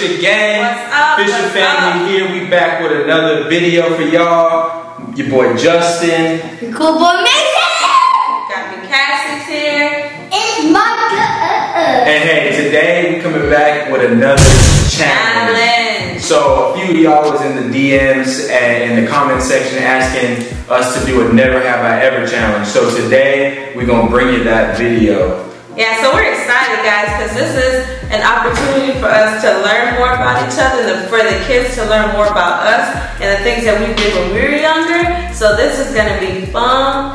Fisher gang, Fisher family here. We back with another video for y'all. Your boy Justin, cool boy Mason, got the Cassie's here, and Micah. And hey, today we coming back with another challenge. So a few of y'all was in the DMs and in the comment section asking us to do a never have I ever challenge. So today we're gonna bring you that video. Yeah, so we're excited, guys, because this is an opportunity for us to learn more about each other, and for the kids to learn more about us and the things that we did when we were younger. So this is gonna be fun.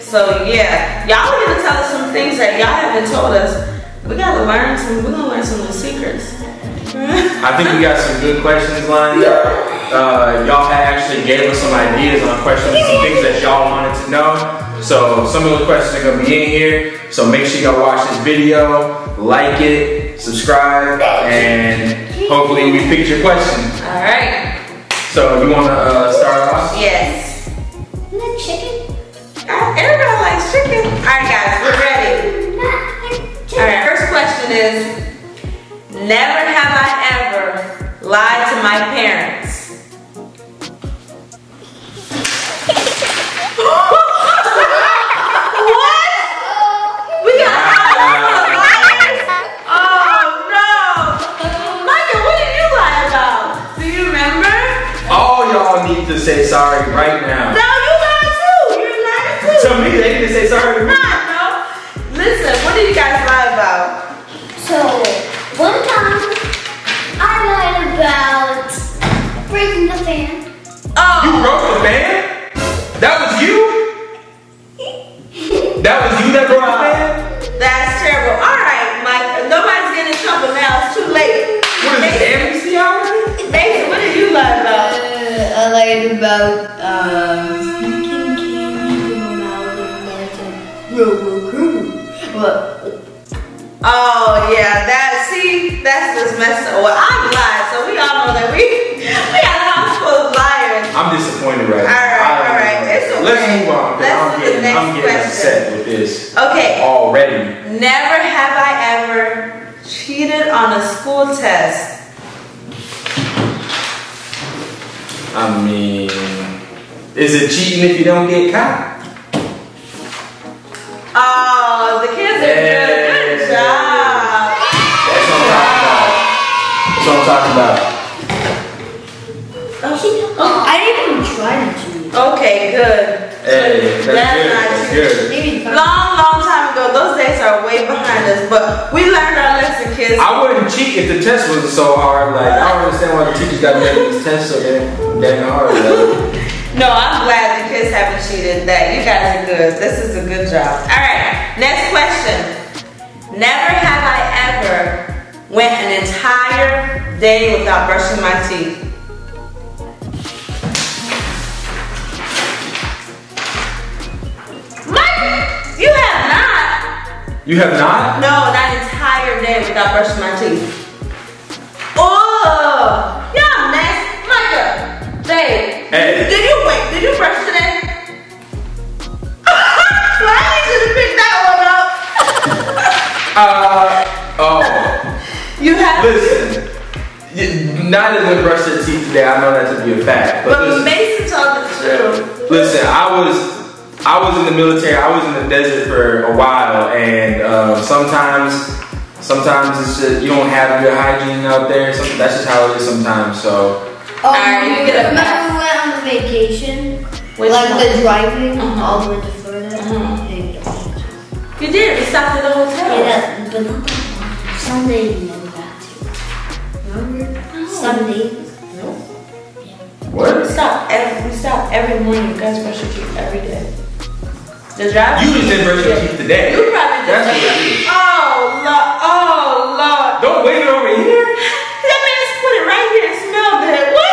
So yeah, y'all are gonna tell us some things that y'all haven't told us. We gotta learn some. We're gonna learn some new secrets. I think we got some good questions lined up. Y'all actually gave us some ideas on questions, some things that y'all wanted to know. So some of those questions are gonna be in here. So make sure y'all watch this video. Like it, subscribe, and hopefully we picked your question. All right. So you want to start off? Yes. Isn't that chicken? Everybody likes chicken. All right, guys, we're ready. All right. First question is: never have I ever lied to my parents. What? We got. To say sorry right now. No, you lied too. You lied too. Tell me they didn't say sorry to me. Nah, no. Listen, what did you guys lie about? So, one time, I lied about breaking the fan. Oh. You broke the fan? That was you? That was you that broke the fan? That's terrible. All right, Mike. Nobody's getting in trouble now. It's too late. What is it, amnesty already? Mason, what did you lie about? I lied about sneaking candy when I was in Oh yeah, that's just messed up. Well, I've lied, so we all know that we got a house full of liars. I'm disappointed right now. All right. It's okay. Let's move on. I'm getting upset with this. Okay. Already. Never have I ever cheated on a school test. I mean, is it cheating if you don't get caught? Oh, the kids are doing a good job. That's what I'm talking about. Oh, I didn't even try to cheat. Okay, good. Hey, that's good. Not cheating. Long time ago, those days are way behind us, but we learned our lesson, kids. I wouldn't cheat if the test wasn't so hard. Like, I don't understand why the teachers got to make these tests so damn. No, I'm glad the kids haven't cheated. That you guys are good. This is a good job. All right, next question. Never have I ever went an entire day without brushing my teeth. Mike, you have not. You have not? No, not an entire day without brushing my teeth. Oh. Hey, did you brush today? Well, I need you to pick that one up. You have. Listen, neither one brushed their teeth today. I know that to be a fact. But listen, Mason told the truth. Listen, I was in the military. I was in the desert for a while, and sometimes it's just, you don't have good hygiene out there. So that's just how it is sometimes. So. Oh, right, you get a remember we went on the vacation? The driving all the way to Florida? You did, we stopped at the hotel. Yeah, but not that one. Sunday we never got to. Remember? No. Sunday? No. Yeah. What? We stop every morning. You guys brush your teeth every day. The drive? You just didn't brush your teeth today. You probably just didn't brush your teeth. Oh, Lord. Oh, Lord. Don't wait over here. That man put it right here and smelled it. What?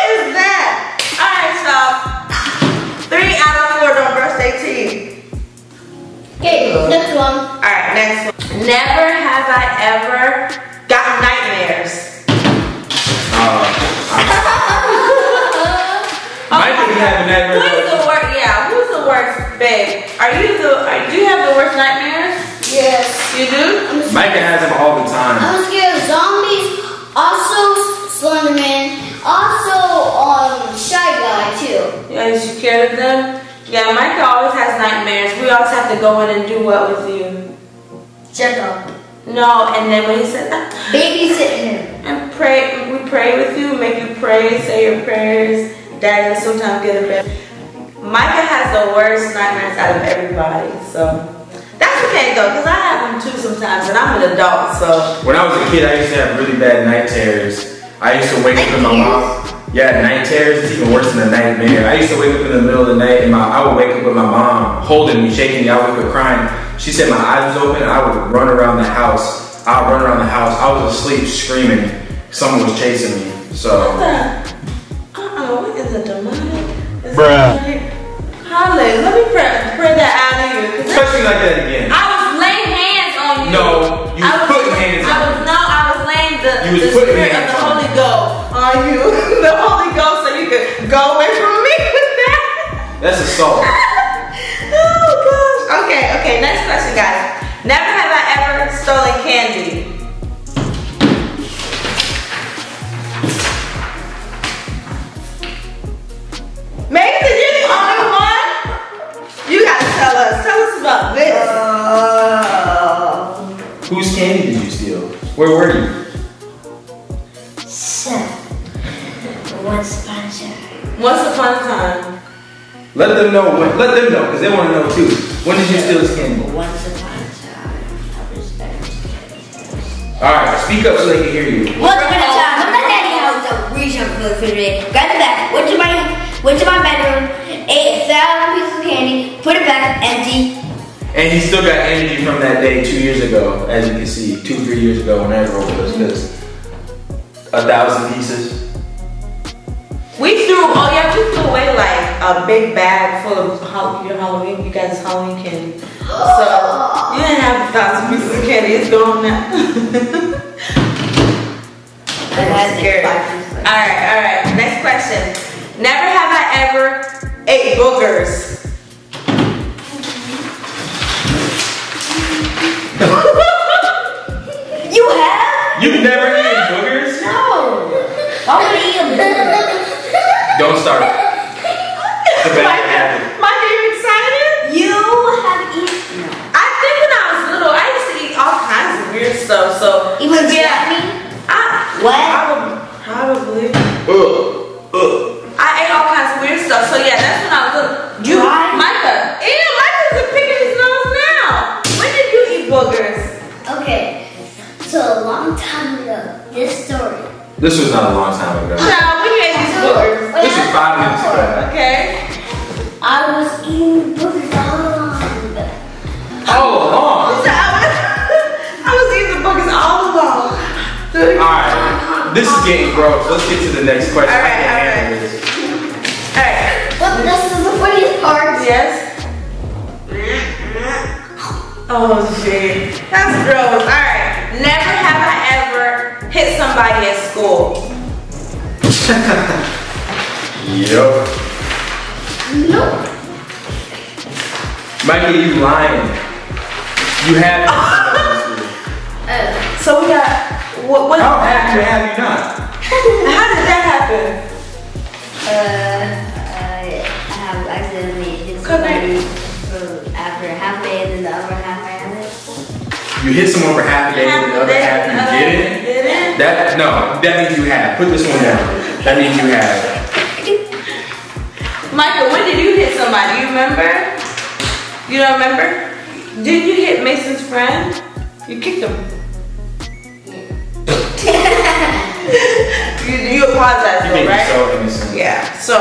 Okay, next one. All right, next one. Never have I ever gotten nightmares. Might be having nightmares. Who's the worst? Yeah, who's the worst, babe? Do you have the worst nightmares? Yes. You do? Micah has them all the time. I'm scared of zombies. Also Slenderman. Also Shy Guy too. Yeah, is you scared of them? Yeah, Micah always has nightmares. We always have to go in and do what with you? Check up. No, and then when he said that, babysitting him. And pray. We pray with you. Make you pray. Say your prayers. Dad and sometimes get a bed. Micah has the worst nightmares out of everybody, so. That's okay though, because I have them too sometimes, and I'm an adult, so. When I was a kid, I used to have really bad night terrors. I used to wake up in my mom. Yeah, night terrors is even worse than a nightmare. I used to wake up in the middle of the night, and I would wake up with my mom holding me, shaking me. I would wake up crying. She said my eyes was open. I would run around the house. I would run around the house. I was asleep screaming. Someone was chasing me, so. What is a demonic? Is bruh. Hallelujah. Let me pray that out of you. Touch me like that again. I was laying hands on you. No, you was putting hands on me. No, I was laying the spirit of the Holy Ghost on you. The Holy Ghost, so you could go away from me with that. That's assault. Oh gosh. Okay, next question, guys. Never have I ever stolen candy. Mason, you're the only one? You gotta tell us. Tell us about this. Whose candy did you steal? Where were you? So, once upon a time. Let them know when. Let them know, because they want to know too. When did you steal this candy? Once upon a time. I was very scared. Alright, speak up so they can hear you. Once upon a time. I'm not daddy house that reason for the refrigerator. Grab the bag. Went to my bedroom, ate 1,000 pieces of candy, put it back, empty. And he still got energy from that day 2 years ago, as you can see, 2, 3 years ago, whenever it was, because 1,000 pieces. We threw away like a big bag full of you guys' Halloween candy. So you didn't have 1,000 pieces of candy, it's gone now. That's scary. All right, next question. Never have I ever ate boogers. You have? You've never eaten boogers? No. Why would I eat a booger? Don't start. Micah, are you excited? You have eaten. I think when I was little, I used to eat all kinds of weird stuff. So even me? What? Probably. I ate all kinds of weird stuff, so yeah, that's when I was little. Micah. Ew, Micah's picking his nose now. When did you eat boogers? Okay, so a long time ago, this story. This was not a long time ago. No, when you ate these boogers. This was 5 minutes ago. Okay. I was eating boogers all along ago. All along? I was eating the boogers all along. Alright, this is getting gross. Let's get to the next question. Alright. Look, this is the funniest part. Yes. Oh, shit. That's gross. All right. Never have I ever hit somebody at school. Yup. Nope. Micah, you lying. You have. So we got. What? How have you? Have you not? How did that happen? After half day and then the other half I had it. You hit someone for half a day and the other half you didn't? That no, that means you have. Put this one down. That means you have. Micah, when did you hit somebody? You remember? You don't remember? Did you hit Mason's friend? You kicked him. you apologize though, right? So innocent. Yeah. So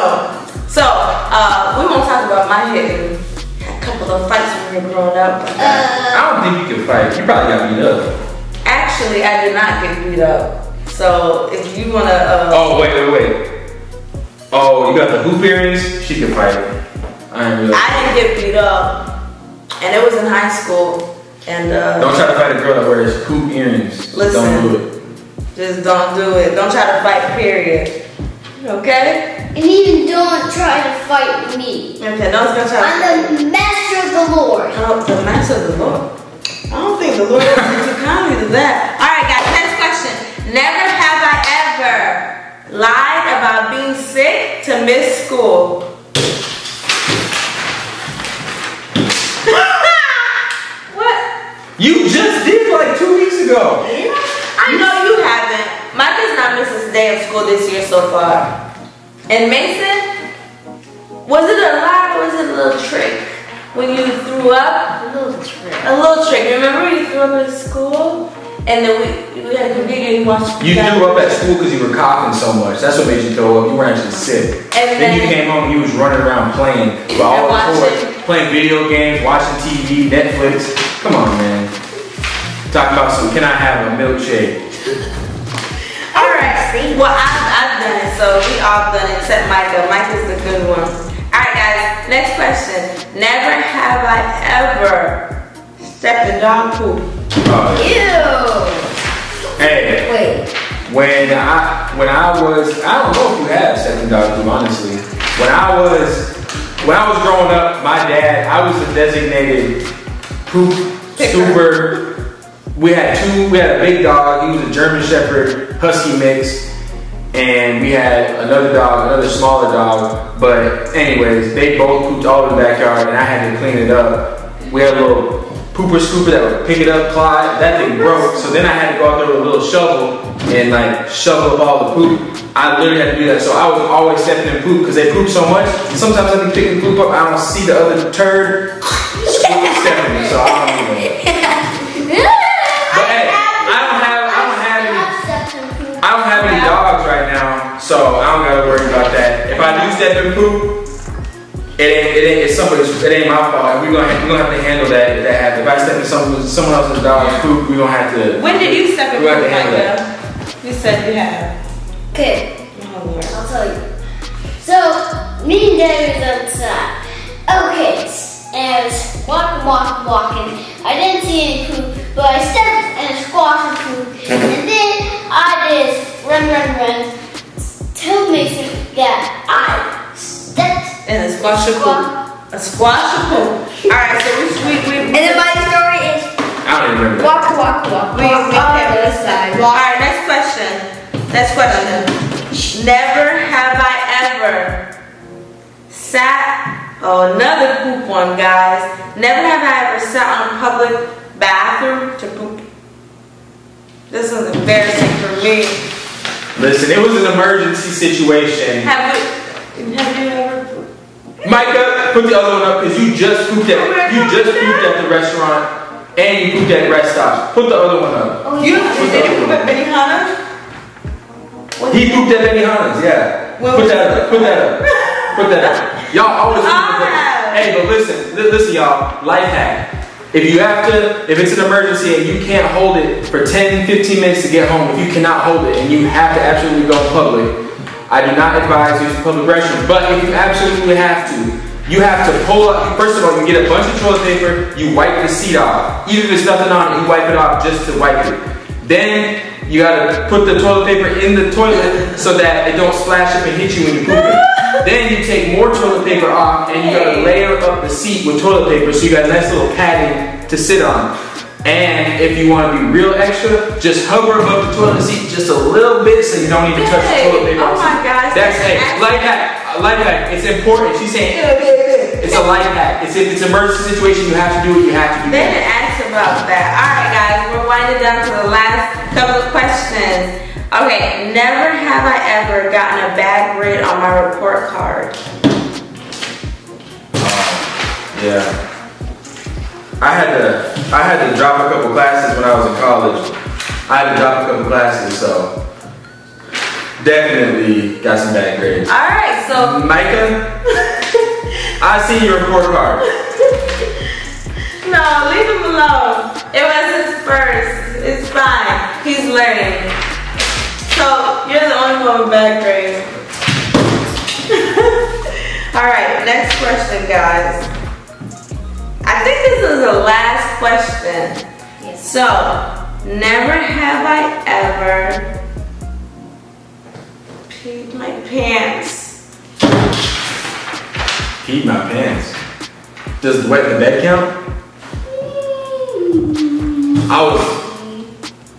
we won't talk about my hitting. A couple of fights when we were growing up. I don't think you can fight. You probably got beat up. Actually, I did not get beat up. So if you wanna. Oh wait. Oh, you got the hoop earrings. She can fight. I didn't get beat up, and it was in high school. And don't try to fight a girl that wears hoop earrings. Listen, don't do it. Just don't do it. Don't try to fight. Period. Okay. And even don't try to fight me. Okay, no one's gonna try. I'm the master of the Lord. Oh, the master of the Lord. I don't think the Lord is too kind to that. All right, guys. Next question. Never have I Brother lied about being sick to miss school. What? You just did like 2 weeks ago. Yeah. I know you haven't. Micah's not missed a day of school this year so far. And Mason, was it a lie or was it a little trick? When you threw up? A little trick. Remember you threw up at school? And then we had a computer and watched. You threw up at school because you were coughing so much. That's what made you throw up. You were actually sick. And then you came home and you was running around playing with all the toys, playing video games, watching TV, Netflix. Come on, man. Talk about some. Can I have a milkshake? All right. Well, I've done it, so we all done it except Micah. Micah's the good one. All right, guys. Next question. Never have I ever stepped in dog poop. Ew. Hey. Wait. When I was, I don't know if you have second dog poop, honestly. When I was growing up, my dad, I was the designated poop super. We had a big dog, he was a German Shepherd Husky mix, and we had another dog, another smaller dog. But anyways, they both pooped all in the backyard and I had to clean it up. We had a little pooper scooper that would pick it up, Clyde. That thing broke, so then I had to go out there with a little shovel and like shovel up all the poop. I literally had to do that, so I was always stepping in poop because they poop so much. And sometimes I be picking poop up, I don't see the other turd. Stepping, so I don't even. But hey, I don't have any dogs right now, so I don't gotta worry about that. If I do step in poop, It ain't my fault. We're gonna have to handle that if that happens. If I step in someone else's dog's poop, we're gonna have to. When did you step in poop, Micah? You said you have. Okay. Oh Lord. I'll tell you. So me and Dad was outside. Okay. And I was walking. I didn't see any poop, but I stepped and squashed the poop. And then I just run till Mason that I stepped. And a squash of poop. A squash of poop. Alright, so we and then my story is I don't remember. Walk. We side. Alright, next question. Never have I ever sat Never have I ever sat on a public bathroom to poop. This was embarrassing for me. Listen, it was an emergency situation. Have you ever pooped? Micah, put the other one up because you just pooped at the restaurant and you pooped at rest stops. Put the other one up. Oh, did you poop at Benihana's? He pooped at Benihana's, yeah. Put that up. Y'all always poop at Benihana's. Hey, but listen y'all, life hack. If it's an emergency and you can't hold it for 10, 15 minutes to get home, if you cannot hold it and you have to absolutely go public, I do not advise using public restrooms, but if you absolutely have to, you have to pull up. First of all, you get a bunch of toilet paper, you wipe the seat off. Even if there's nothing on it, you wipe it off just to wipe it. Then you gotta put the toilet paper in the toilet so that it don't splash up and hit you when you poop it. Then you take more toilet paper off and you gotta layer up the seat with toilet paper so you got a nice little padding to sit on. And if you want to be real extra, just hover above the toilet seat just a little bit so you don't even touch the toilet paper. Oh my gosh. That's a life hack. A life hack. It's important. She's saying, it's a life hack. If it's an emergency situation, you have to do what you have to do. They didn't ask about that. All right, guys. We're winding down to the last couple of questions. Okay. Never have I ever gotten a bad grade on my report card. Yeah. I had to drop a couple classes when I was in college. So definitely got some bad grades. All right, so Micah, I see your report card. No, leave him alone. It was his first. It's fine. He's learning. So you're the only one with bad grades. All right, next question, guys. I think this is the last question. Yes. So, never have I ever peed my pants. Peed my pants? Does wet the bed count? I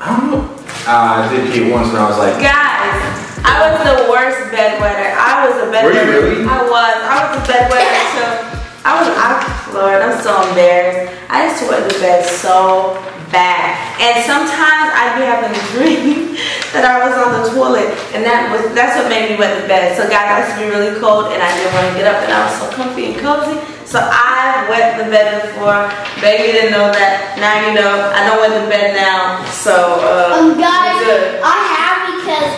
don't know. I did pee once when I was like. Guys, I was the worst bedwetter. I was a bedwetter. Were you really? I was a bedwetter until Lord, I'm so embarrassed. I used to wear the bed so bad. And sometimes I'd be having a dream that I was on the toilet, and that's what made me wet the bed. So God, I used to be really cold and I didn't want to get up, and I was so comfy and cozy. So I wet the bed before. Baby didn't know that. Now you know. I don't wet the bed now. So guys, good. I have because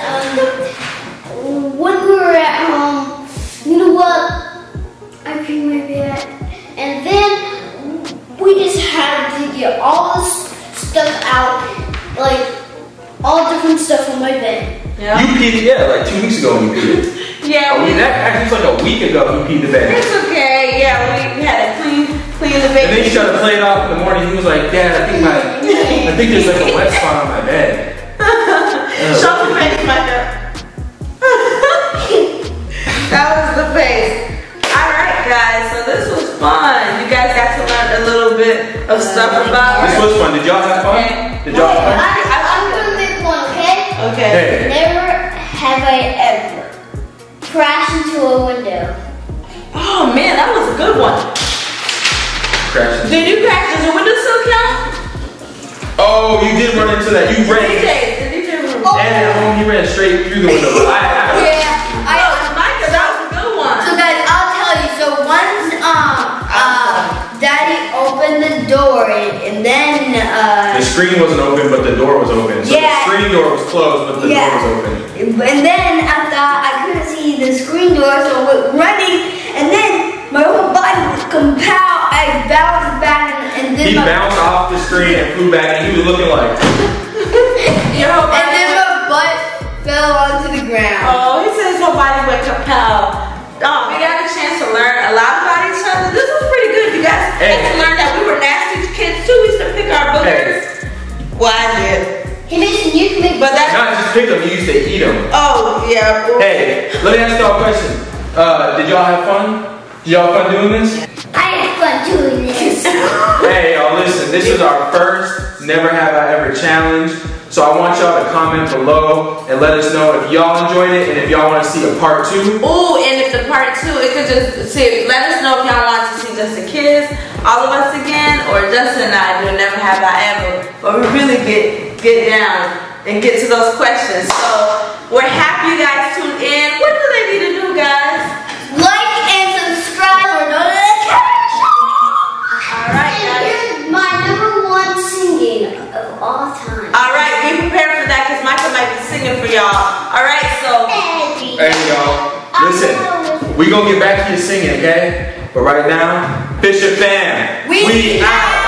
when we were at home, you know what? I creamed my bed, and then we just had to get all this stuff out, like all different stuff on my bed. Yeah. You peed, yeah, like 2 weeks ago you peed. Yeah, that actually was like a week ago you peed the bed. It's okay, yeah, we had to clean the bed. And then you tried to play it off in the morning. He was like, Dad, I think there's like a wet spot on my bed. Show the face, Micah. That was the face. Alright guys, so this was fun. You guys got to learn a little bit of stuff about it. This was fun. Did y'all have fun? Okay. Did y'all have fun? I'm gonna make one, okay? Okay. Hey. Never have I ever crashed into a window. Oh man, that was a good one. Crashed. Did you crash? Does your window still count? Oh, you did run into that. You ran. The DJ ran. And at home, you ran straight through the window. And then the screen wasn't open, but the door was open. So yeah, the screen door was closed, but the door was open. And then after I couldn't see the screen door, so I went running. And then my whole body was compelled. I bounced back, and then he bounced off the screen and flew back, and he was looking like. And then my butt fell onto the ground. Oh, he said his whole body went compelled. Oh, we got a chance to learn a lot about each other. This was pretty good, you guys. Hey. To learn that we were nasty kids too. We used to pick our boogers. Hey. Well, I did. He mentioned you can make boogers. Not just pick them, you used to eat them. Oh, yeah. Hey, let me ask y'all a question. Did y'all have fun? Did y'all have fun doing this? I had fun doing this. Hey, y'all, listen. This is our first Never Have I Ever challenge. So I want y'all to comment below and let us know if y'all enjoyed it and if y'all want to see a part 2. Ooh, and if the part 2, it could just see, let us know if y'all want to see Justin Kids, all of us again, or Justin and I do Never Have I Ever. But we really get down and get to those questions. So we're happy you guys tuned in. What do they need to do, guys? Like and subscribe or notification. All right, guys. You're my #1 singing of all time. All right. Prepare for that because Micah might be singing for y'all. Alright, so. Hey, y'all. Listen, we're going to get back to your singing, okay? But right now, Fisher Fam, we out.